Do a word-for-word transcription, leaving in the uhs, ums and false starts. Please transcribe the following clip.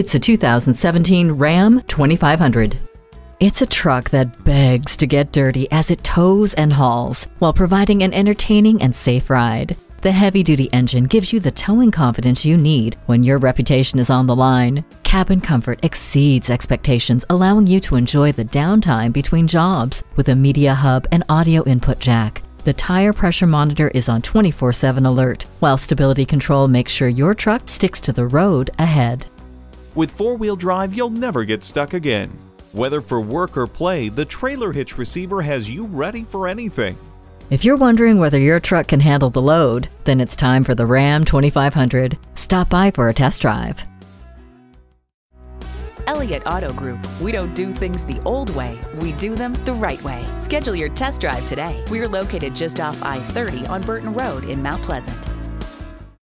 It's a two thousand seventeen Ram twenty-five hundred. It's a truck that begs to get dirty as it tows and hauls while providing an entertaining and safe ride. The heavy-duty engine gives you the towing confidence you need when your reputation is on the line. Cabin comfort exceeds expectations, allowing you to enjoy the downtime between jobs with a media hub and audio input jack. The tire pressure monitor is on twenty-four seven alert, while stability control makes sure your truck sticks to the road ahead. With four-wheel drive, you'll never get stuck again. Whether for work or play, the trailer hitch receiver has you ready for anything. If you're wondering whether your truck can handle the load, then it's time for the Ram twenty-five hundred. Stop by for a test drive. Elliott Auto Group. We don't do things the old way, we do them the right way. Schedule your test drive today. We're located just off I thirty on Burton Road in Mount Pleasant.